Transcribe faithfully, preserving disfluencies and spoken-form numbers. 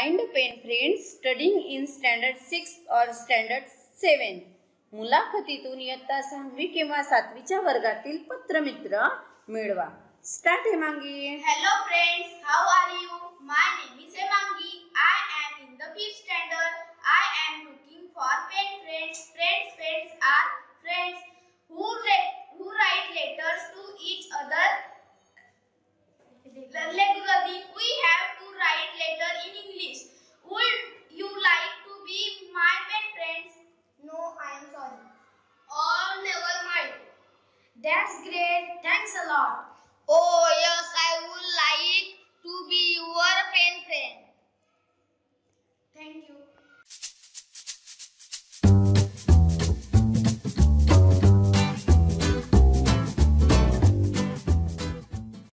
blind penfriends studying in standard six और standard seven. मुलाखतीतून इयत्ता सहावी किंवा सातवीच्या वर्गातील पत्रमित्र मिळवा. Start Hemangi. Hello friends, how are you? My name is Hemangi. I am in the fifth standard. I am looking for pen friends. Friends friends are friends who who write letters to each other regularly. We have to write letter in English. Would you like to be my pen friends? No, I am sorry. Oh, never mind. That's great. Thanks a lot. Oh yes, I would like to be your pen friend. Thank you.